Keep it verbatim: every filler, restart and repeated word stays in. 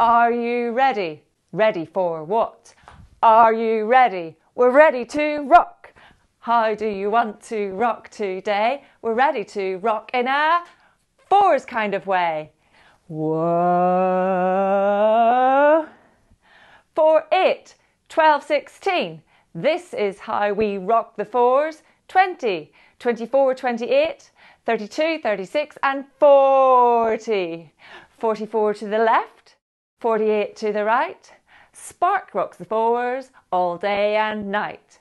Are you ready? Ready for what? Are you ready? We're ready to rock. How do you want to rock today? We're ready to rock in a fours kind of way. Whoa. Four, eight, twelve, sixteen. This is how we rock the fours. twenty, twenty-four, twenty-eight, thirty-two, thirty-six, and forty. forty-four to the left, forty-eight to the right. Spark rocks the fours all day and night.